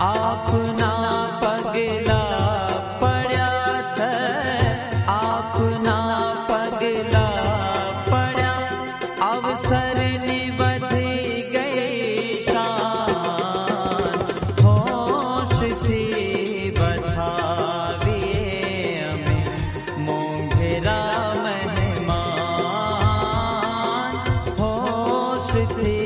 आपना पगला पड़ा था, आपना पगला पड़ा, अवसर निबध गए कान, होश से बधावे हमें मोघरा मेहमान, होश से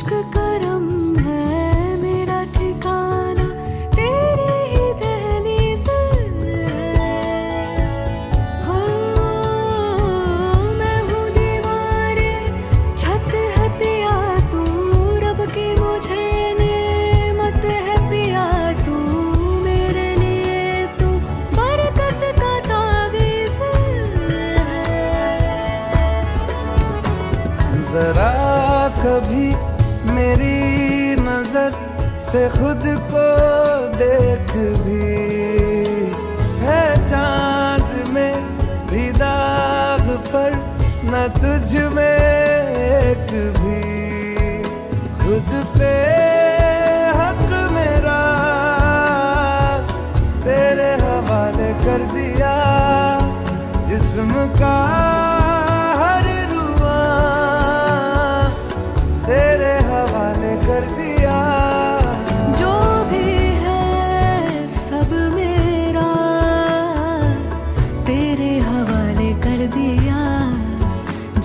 इश्क करम है मेरा ठिकाना, तेरी ही दहलीज़ हो। मैं हूँ दीवारे, छत है पिया तू रब की, मुझे नेमत है पिया तू मेरे लिए, तू बरकत का तावीज़ है। जरा कभी मेरी नजर से खुद को देख भी, है चांद में भी दाग पर न तुझ में एक भी। खुद पे हक मेरा तेरे हवाले कर दिया, जिस्म का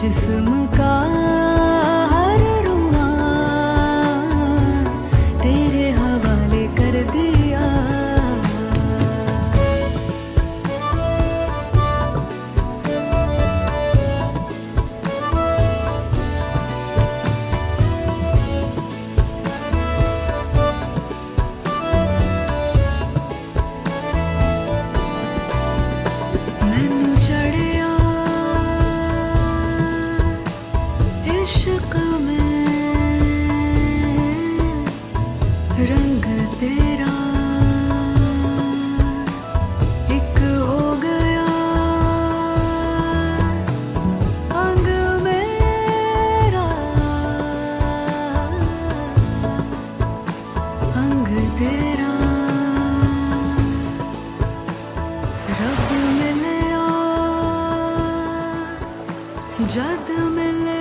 जिस्म का हर रुआं तेरे हवाले कर दिया। इश्क में रंग तेरा एक हो गया, अंग मेरा अंग तेरा। रब मिले जद मिले।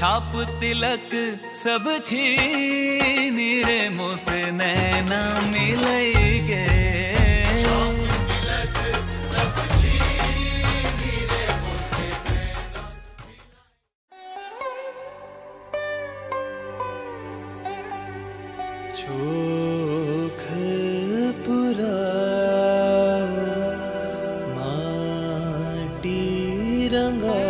छाप तिलक सब छीन रे मुझसे नैना मिलेंगे, तिलक सब छीन रे मुझसे नैना मिलेंगे। चोख पुरा माटी रंगा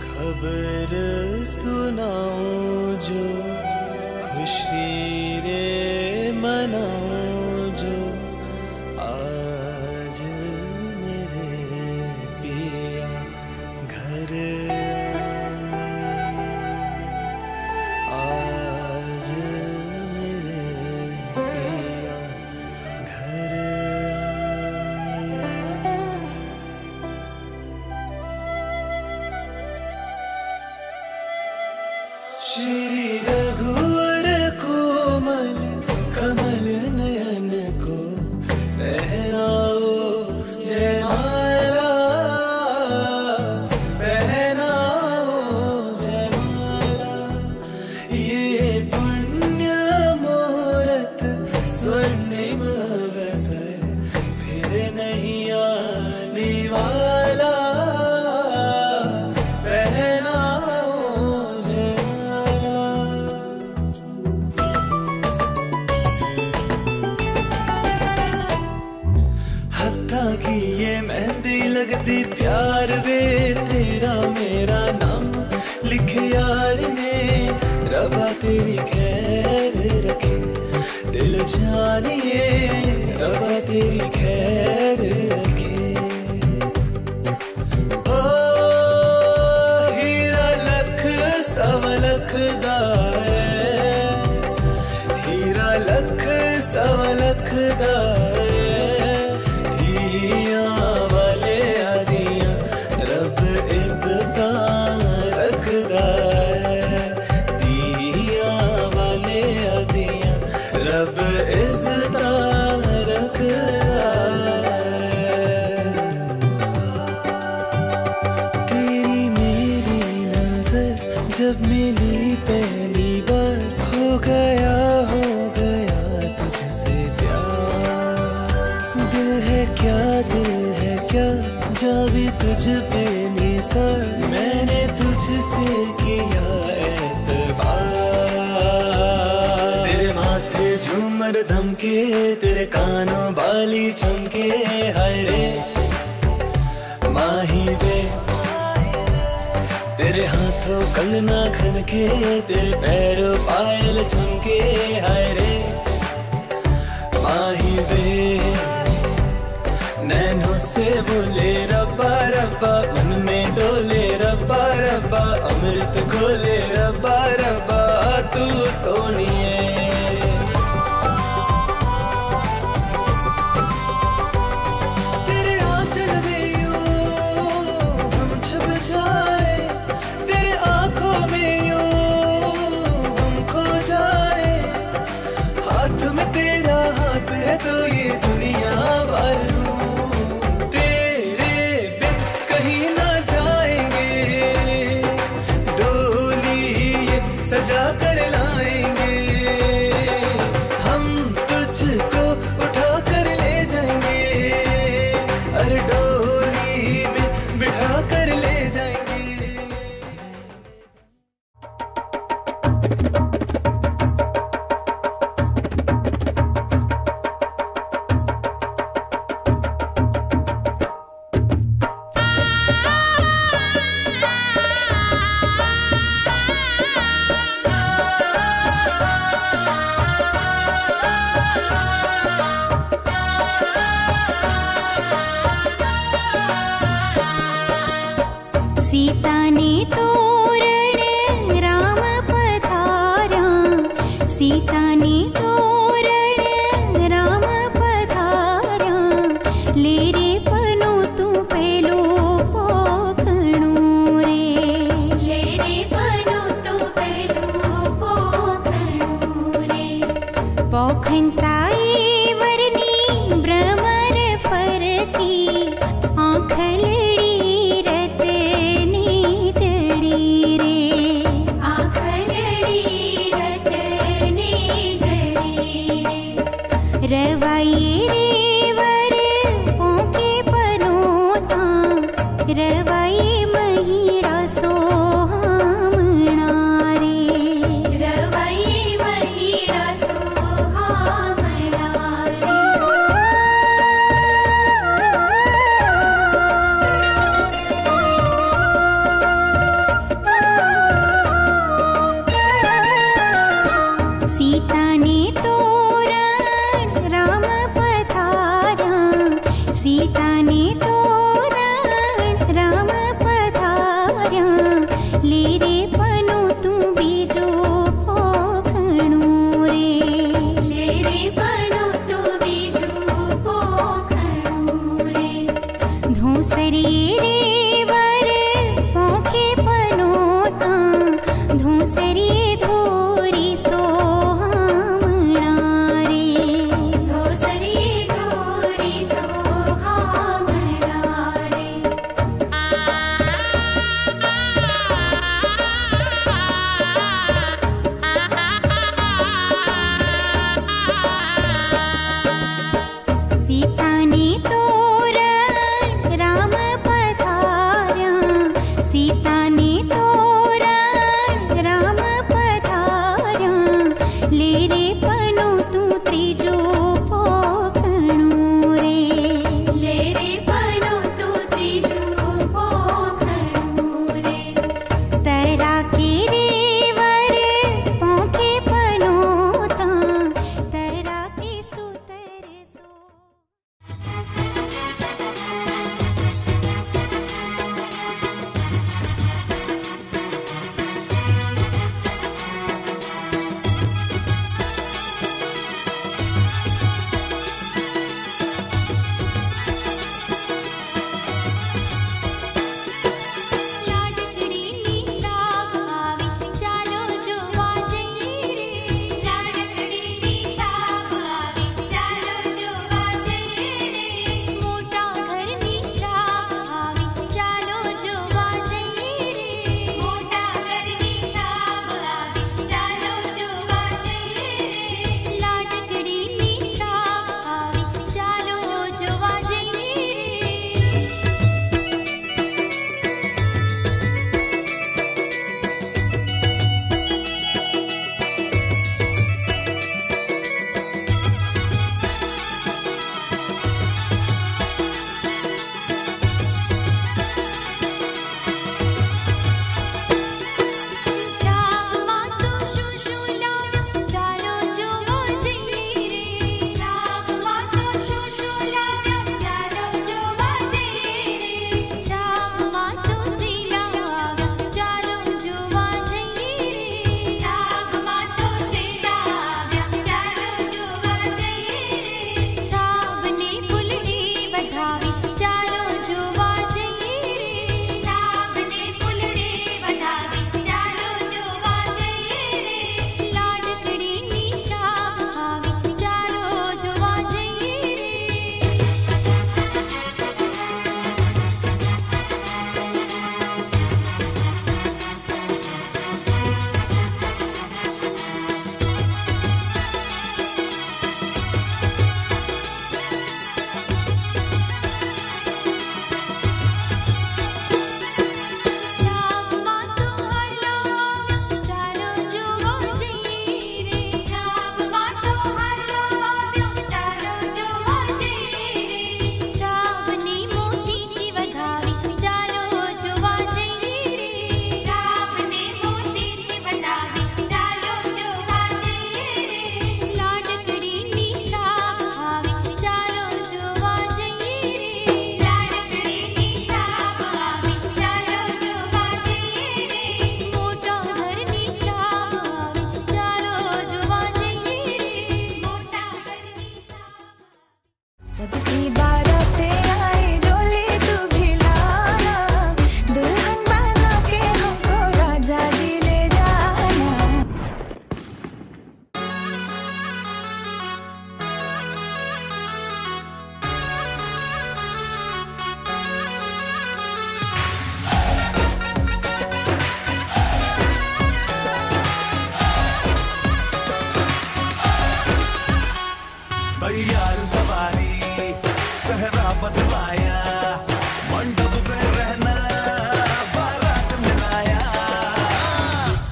खबर सुनाऊं जो, खुशी रे मनाऊं जो, आज मेरे पिया घर आज। श्री रघुवर कोमल कमल नयन को पहनाओ जयमाला, पहनाओ जयमाला। ये पुण्य मूरत स्वर्णिम बसर फिर नहीं आने वाला, कि ये मेहंदी लगती प्यार वे तेरा मेरा नाम लिखे यार ने। रबा तेरी खैर रखे दिल जानिए, रबा तेरी खैर रखे। ओ हीरा लख सवलख दाए, हीरा लख सवलख दाए। जब मिली पहली बार हो गया तुझसे प्यार। दिल है क्या जावे तुझ पे निसार, मैंने तुझसे किया एतबार। तेरे माथे झूमर धमके, तेरे कानों बाली चमके, हाय रे माही वे। तेरे हाथों कंगना खनके, तेरे पैरों पायल चमके, हाय रे माही बे। नैनों से बोले रब्बा रब्बा, मन में डोले रब्बा रब्बा, अमृत खोले रब्बा रब्बा तू सोनिए। सजा कर लाएंगे हम तुझको, उठा कर ले जाएंगे, अरे डोली में बिठा कर ले जाएंगे। सीता ने तोरण राम पधारा, सीता ने तोरण राम पधारा। ले रे पनो तू पहलो पोखणो रे, ले रे पनो तू पहलो पोखणो रे। पोखनता वरनी भ्रमर फरती, आँखल शरीर धूसरी।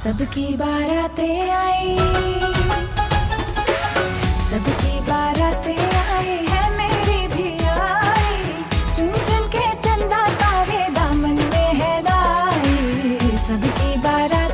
सबकी बारातें आई, सबकी बारातें आई है, मेरी भी आई। चुन चुन के चंदा तारे दामन में है लाई, सबकी बारातें आई।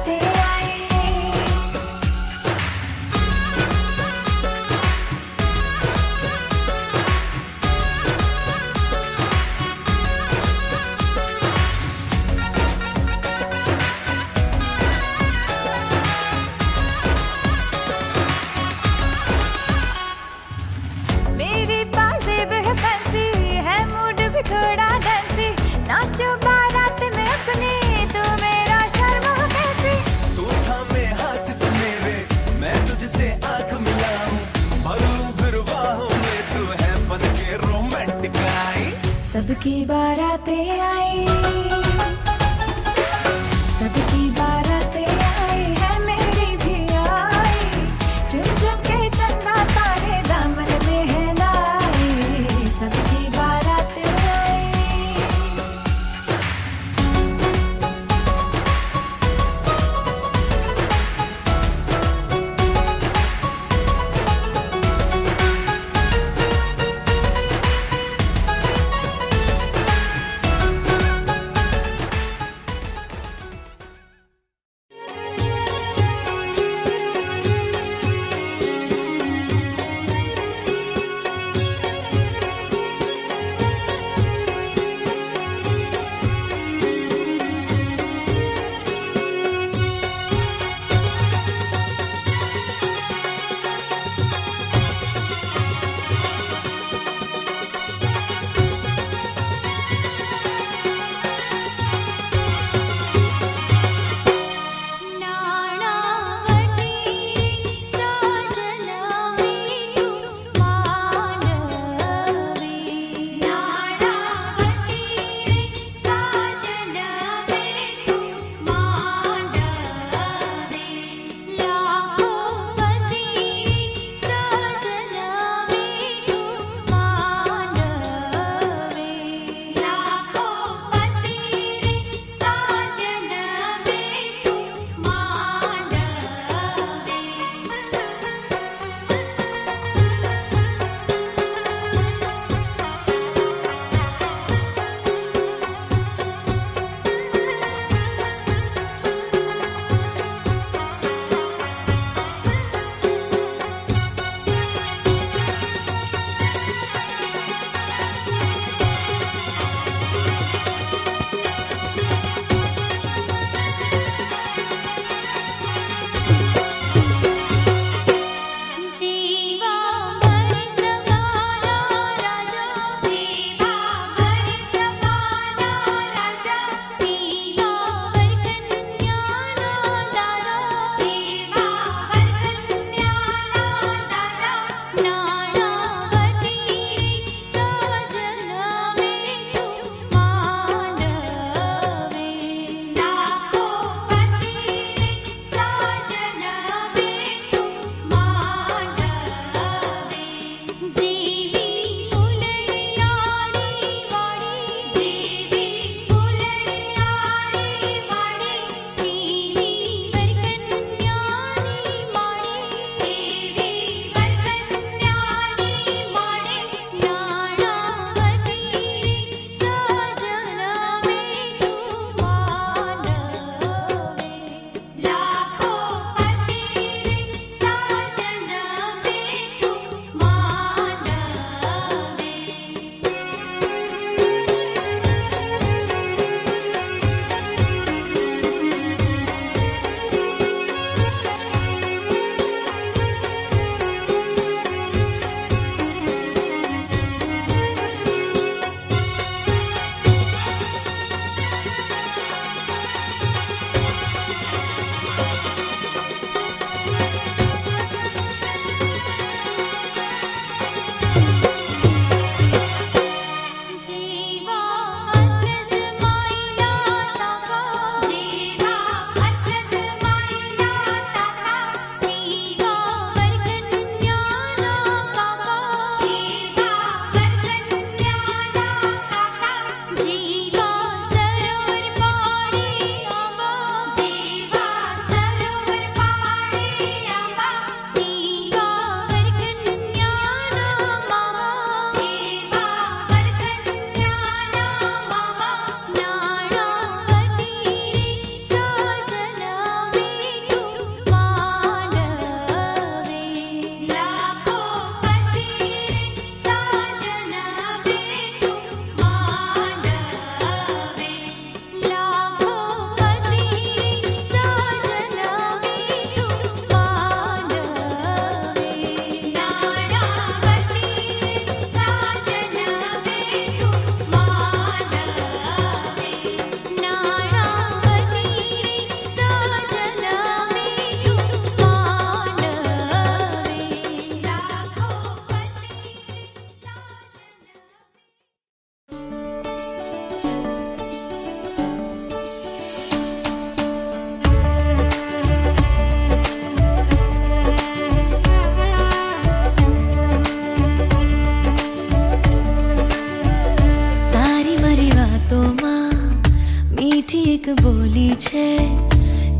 थोड़ा डरसी नाचो बारात में अपने, तू मेरा शर्मा कैसी। तू थामे हाथ पे मेरे, मैं तुझसे आंख मिलाऊं, भरूं फिर बाहों में, तू है बनके रोमांटिक आई। सबकी बारातें आई, सबकी बारातें आई है, मेरी भी आई। चुन चुन के चंदा तारे दामन में है लाई, सबकी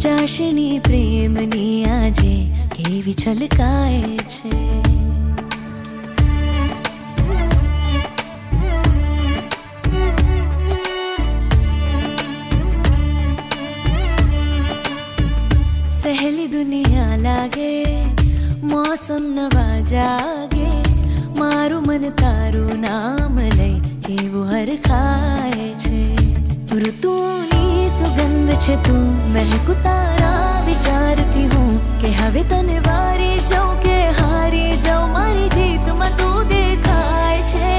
चाशनी प्रेमनी आजे केवी छलकाए छे। पहली दुनिया लागे मौसम नवा जागे मारू मन तारू नाम लई एवो हर खाए छे। ऋतुनी सुगंध छे तू महकू तारा विचारती हूँ के हवे तने वारी जाऊँ के हारी जाऊँ मारी जीत में तू देखाय छे।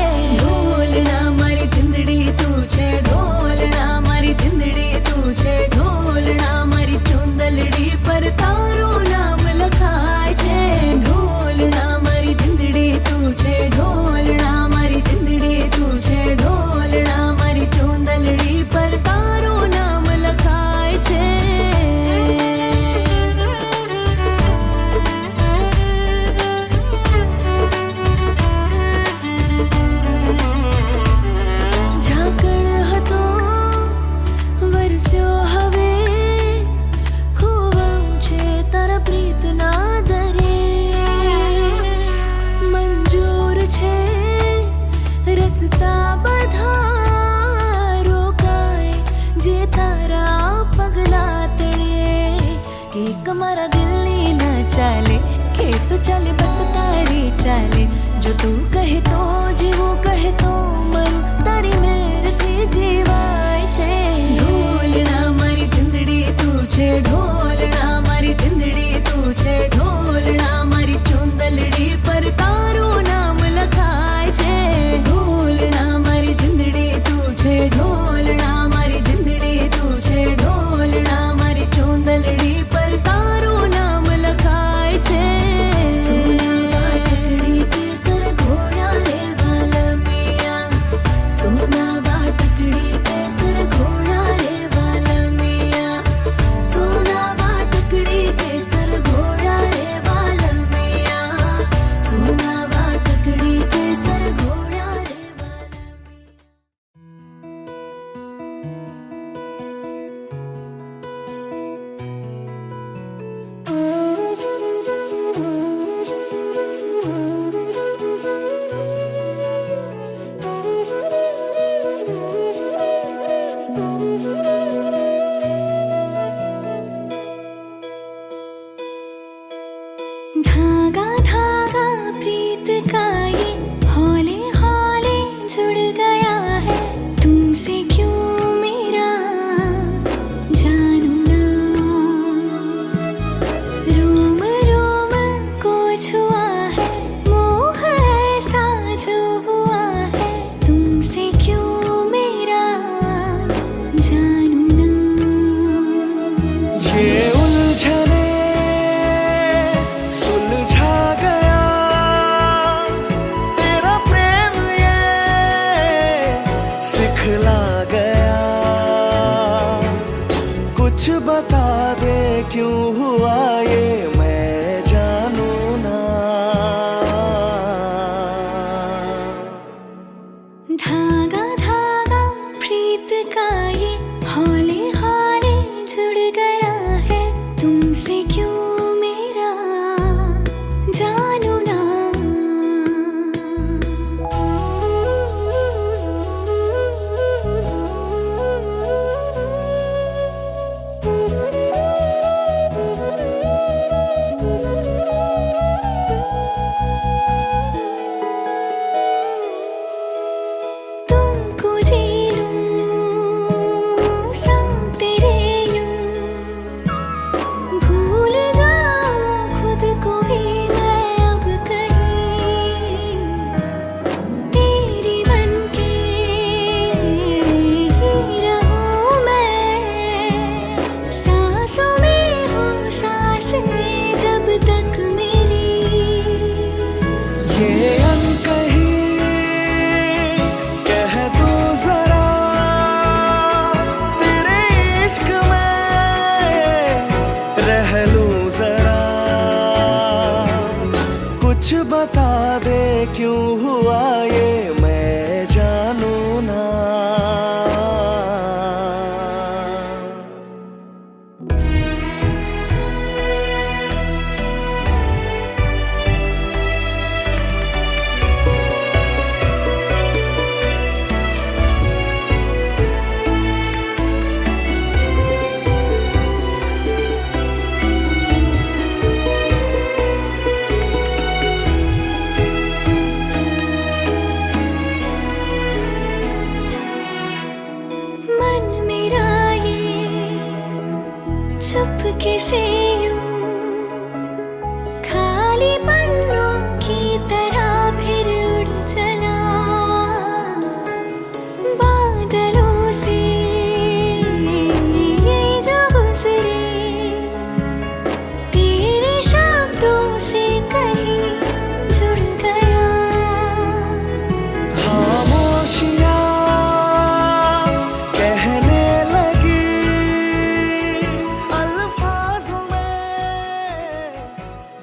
ढोलना मारी जिंदड़ी तू छे ढोलना मारी जिंदड़ी तू छे ढोलना मारी चुंदलड़ी पर तारो नाम लखाय छे। ढोलना मारी जिंदड़ी तू छे ढोलना मारी जिंदड़ी तू छे ढोलना मारी चुंदलड़ी पर तारो नाम लखाय छे। झाकण हतो वरस्यो हवे मारा दिल नी ना चाले के तू चाले बस तारी चाले जो तू कहे तो जीवो कहे तो मन तारी मेर थी जीवाय छे। ढोलना मारी जिंदड़ी तू छे ढोलना मारी जिंदड़ी तू छे ढोलना मारी चुंदलड़ी पर तारो नाम लखाय छे। ढोलना मारी जिंदड़ी तू छे ढोलना मारी जिंदड़ी तू छे ढोलना मारी चुंदलड़ी पर तारो नाम लखाय छे। सोना टकड़ी के सर घोड़ा रे वाला मिया सोना टकड़ी के सर घोड़ा रे वाला मिया सोना टकड़ी के सर घोड़ा रे वाला मिया सोना टकड़ी के सर घोड़ा रे वाला। चुपके से खाली पन्नों की तरह फिर उड़ चला, बादलों से जो गुजरे तेरे शब्दों से कहीं जुड़ गया। खामोशियां कहने लगी अल्फाजों में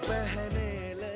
बहने लगी।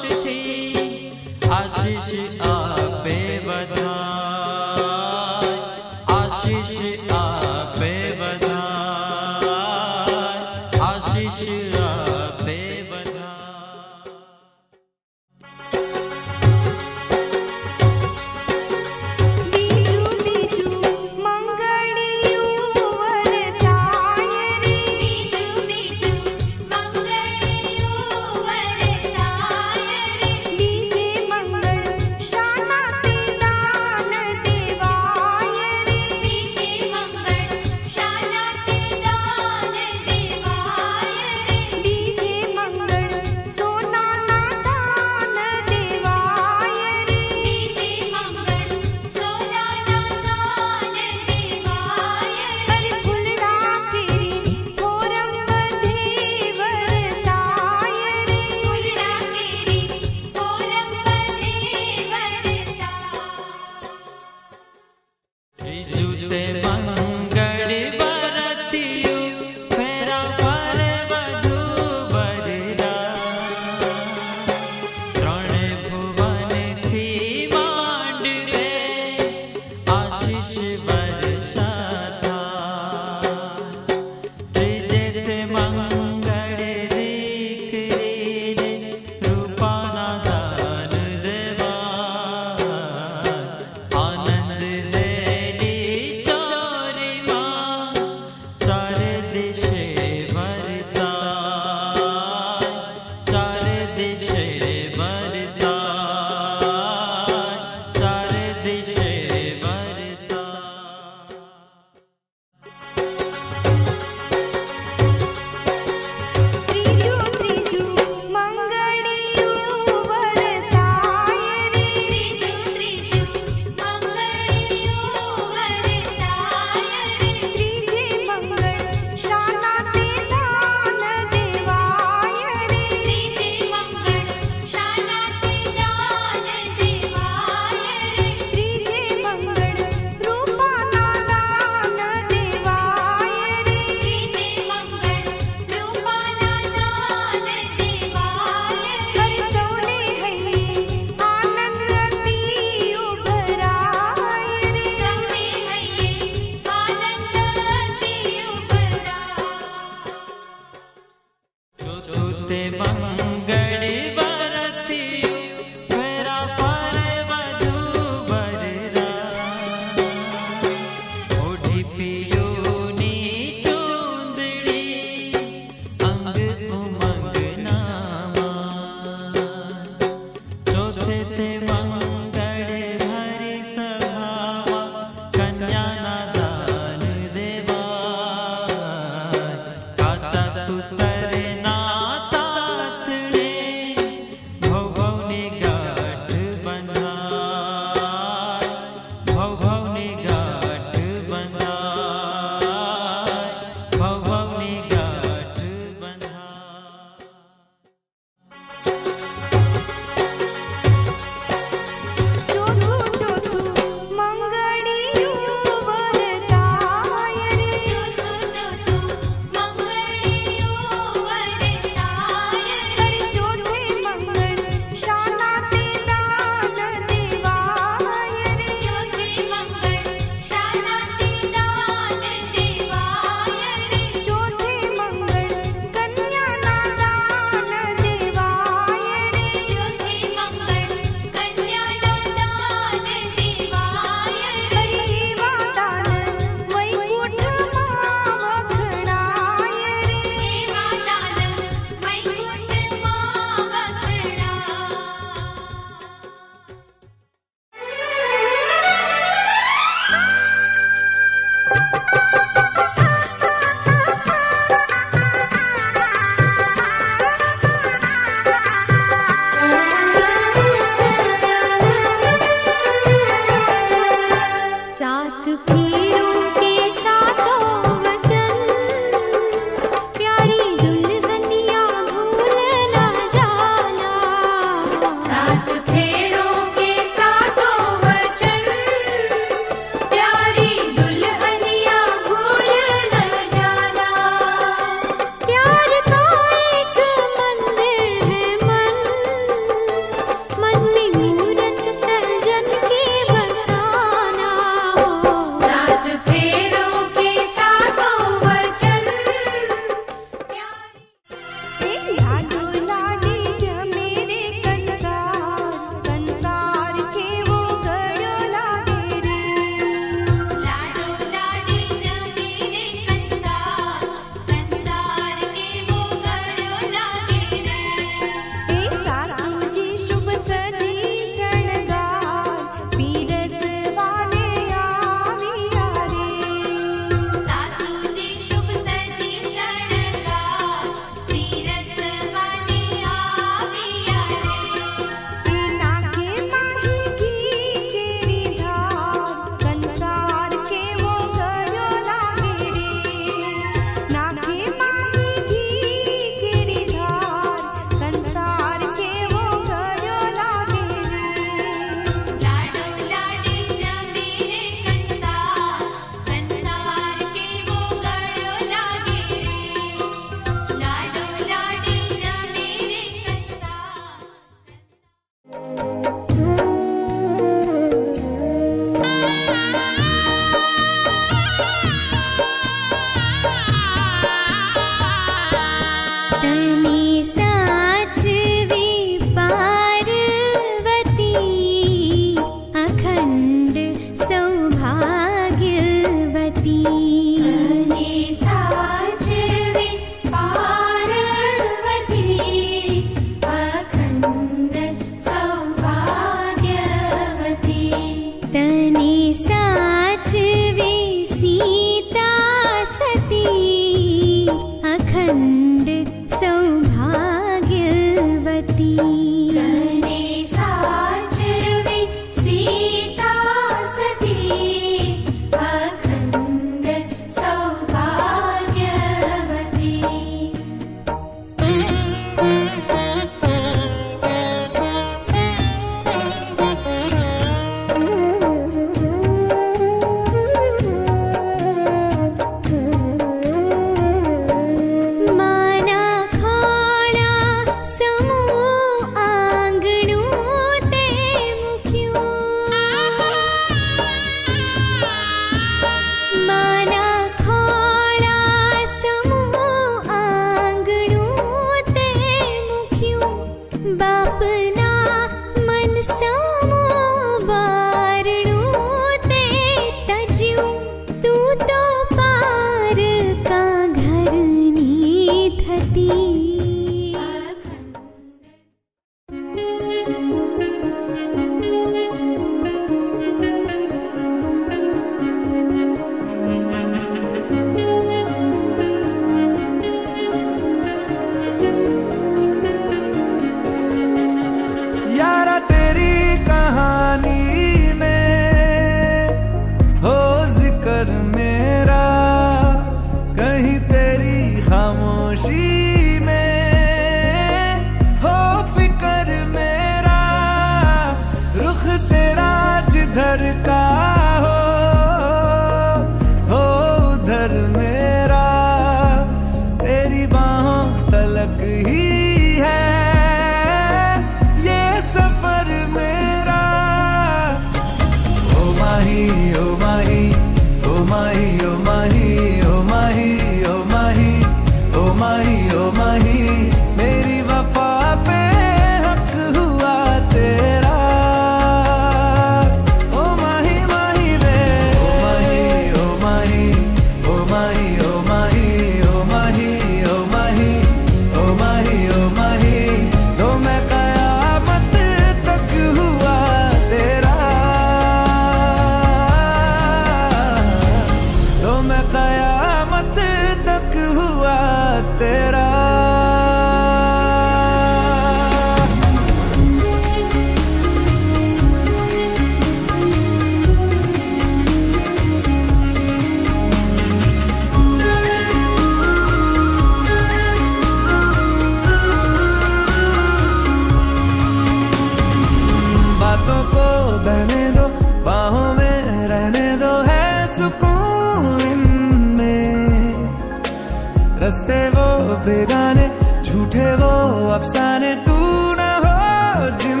बेगाने झूठे वो अफसाने तू ना हो जिन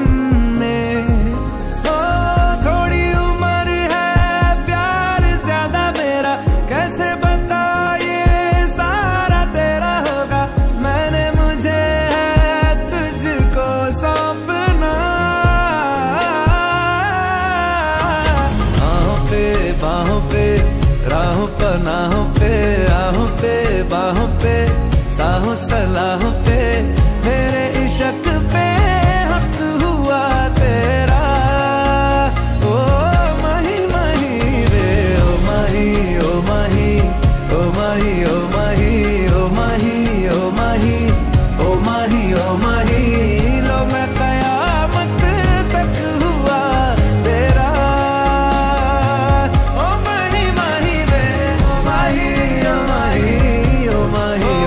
में। ओ थोड़ी उम्र है प्यार ज्यादा मेरा, कैसे बता ये सारा तेरा होगा। मैंने मुझे है तुझको सौंपना, बाहों पे राहों पर नाहों पे आहों पे बाहों पे साहों सलाहों पे मेरे इश्क पे हक हुआ तेरा। ओ माही माही रे, ओ माही ओ माही ओ माही ओ माही ओ माही ओ माही ओ माही ओ माही लो मैं कयामत तक हुआ तेरा। ओ माही माही रे, ओ माही ओ माही ओ माही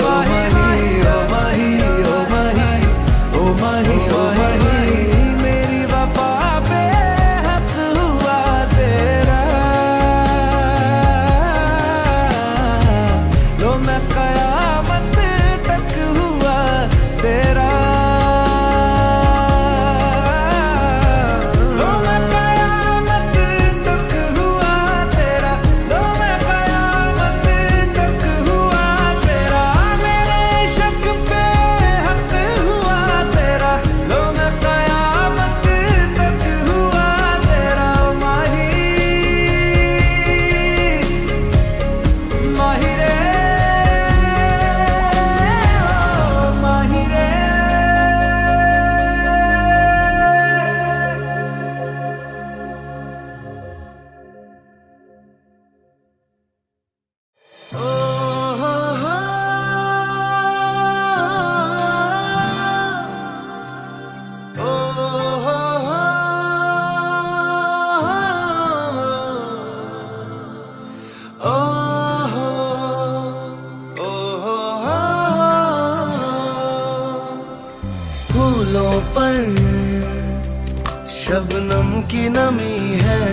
शबनम की नमी है,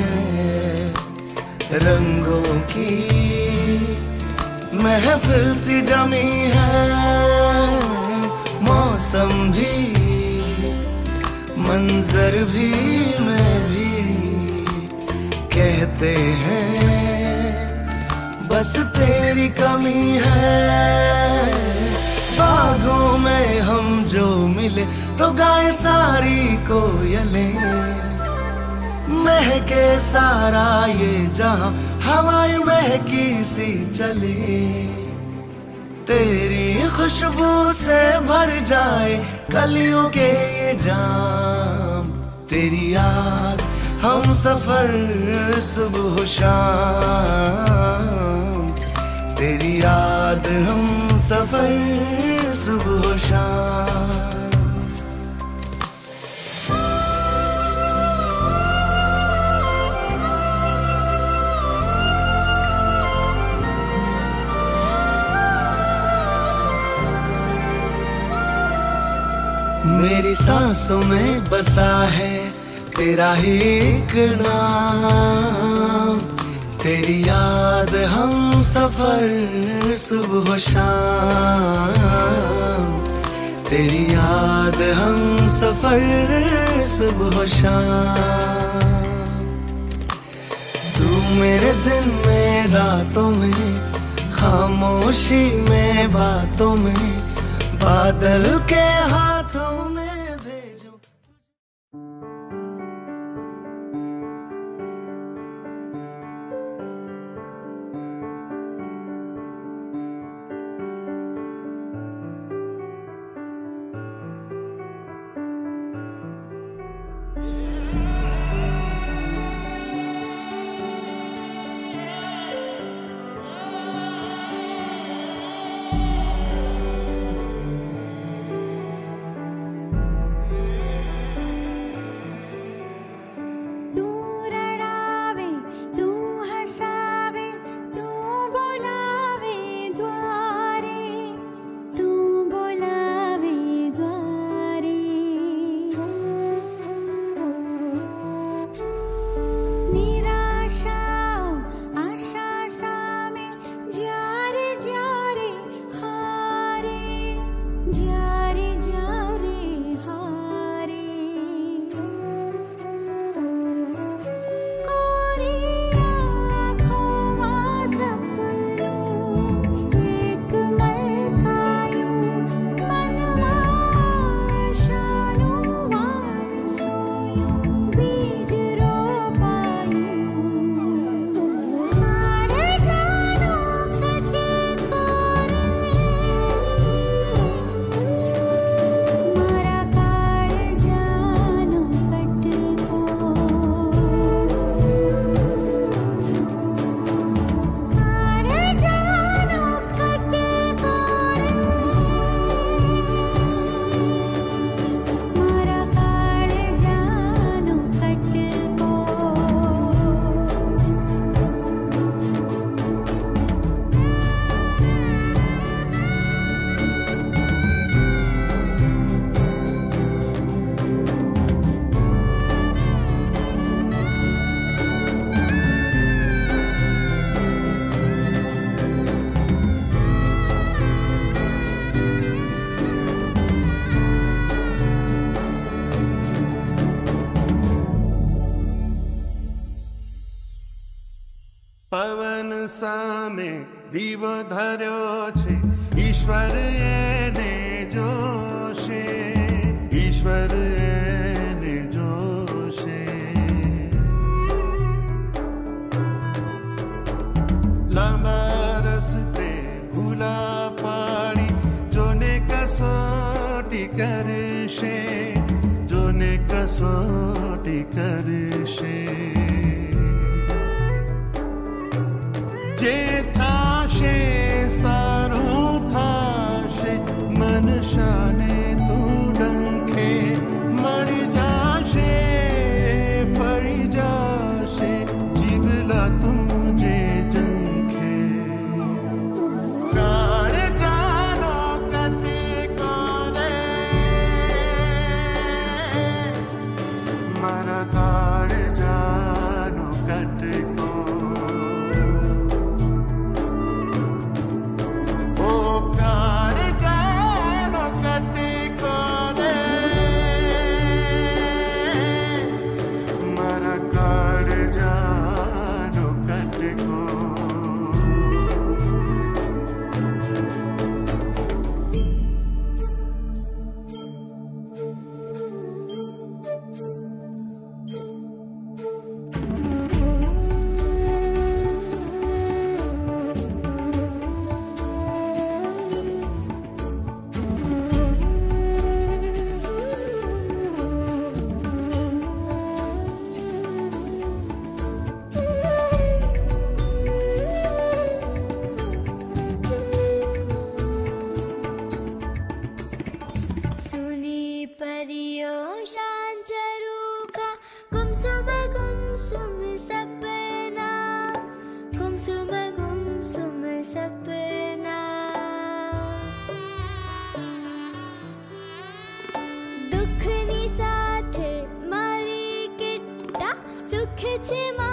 रंगों की महफिल सी जमी है। मौसम भी मंजर भी मैं भी कहते हैं बस तेरी कमी है। बागों में हम जो मिले तो गाए सारी कोयले, महके सारा ये जहां हवाएं महकी सी चले। तेरी खुशबू से भर जाए कलियों के ये जाम, तेरी याद हम सफर सुबह शाम, तेरी याद हम सफर सुबह शाम। मेरी सांसों में बसा है तेरा ही एक नाम, तेरी याद हम सफर सुबह शाम, तेरी याद हम सफर सुबह शाम। तू मेरे दिन में रातों में खामोशी में बातों में बादल के हाथों में। पवन सामे दिवो धर्यो छे ईश्वर एने जोशे, ईश्वर एने जोशे। लंबा रस्ते भूला पाड़ी जोने कसोटी करशे, जोने कसोटी करशे। शाने तू डंखे मरी जाशे, फरी जाशे जीवला तुझे जंखे। काल जानो कटे कारे मरा, काल जानो कटे को ओ काल It's in my